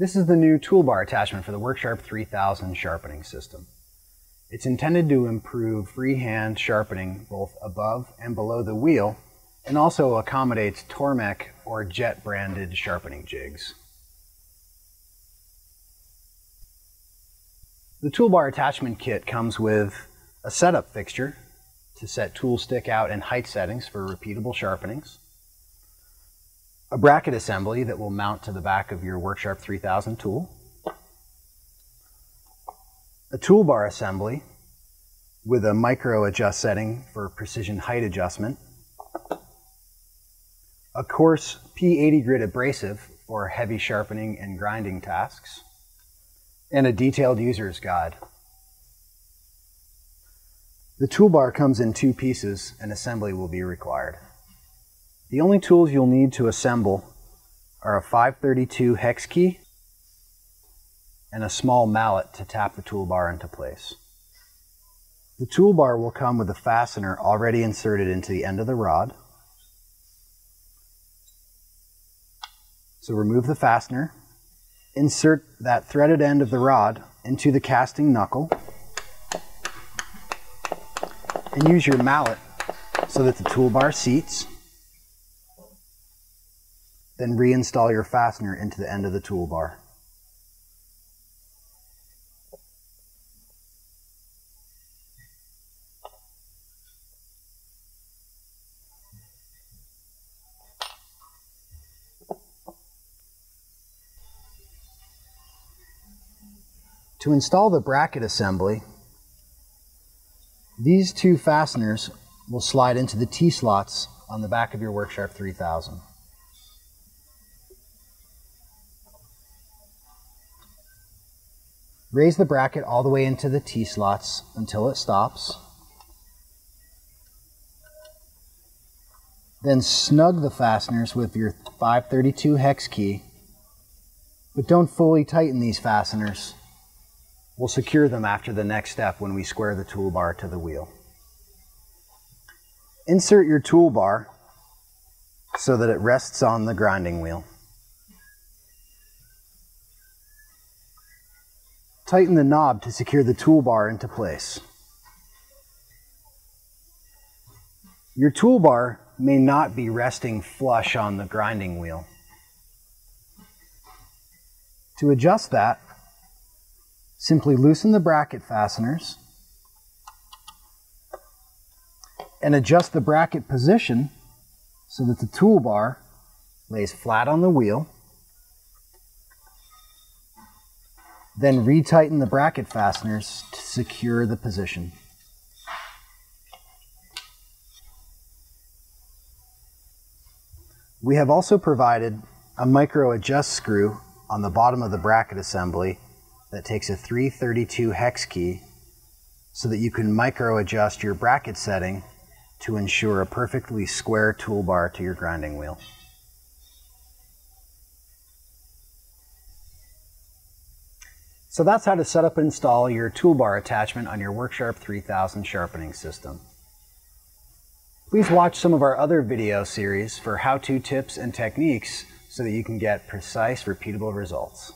This is the new toolbar attachment for the WorkSharp 3000 sharpening system. It's intended to improve freehand sharpening both above and below the wheel, and also accommodates Tormek or Jet branded sharpening jigs. The toolbar attachment kit comes with a setup fixture to set tool stick out and height settings for repeatable sharpenings, a bracket assembly that will mount to the back of your WorkSharp 3000 tool, a toolbar assembly with a micro adjust setting for precision height adjustment, a coarse P80 grit abrasive for heavy sharpening and grinding tasks, and a detailed user's guide. The toolbar comes in two pieces and assembly will be required. The only tools you'll need to assemble are a 532 hex key and a small mallet to tap the toolbar into place. The toolbar will come with a fastener already inserted into the end of the rod. So remove the fastener, insert that threaded end of the rod into the casting knuckle, and use your mallet so that the toolbar seats. Then reinstall your fastener into the end of the toolbar. To install the bracket assembly, these two fasteners will slide into the T-slots on the back of your WorkSharp 3000. Raise the bracket all the way into the T-slots until it stops. Then snug the fasteners with your 532 hex key, but don't fully tighten these fasteners. We'll secure them after the next step when we square the toolbar to the wheel. Insert your toolbar so that it rests on the grinding wheel. Tighten the knob to secure the toolbar into place. Your toolbar may not be resting flush on the grinding wheel. To adjust that, simply loosen the bracket fasteners and adjust the bracket position so that the toolbar lays flat on the wheel. Then retighten the bracket fasteners to secure the position. We have also provided a micro adjust screw on the bottom of the bracket assembly that takes a 332 hex key so that you can micro adjust your bracket setting to ensure a perfectly square toolbar to your grinding wheel. So that's how to set up and install your toolbar attachment on your WorkSharp 3000 sharpening system. Please watch some of our other video series for how-to tips and techniques so that you can get precise, repeatable results.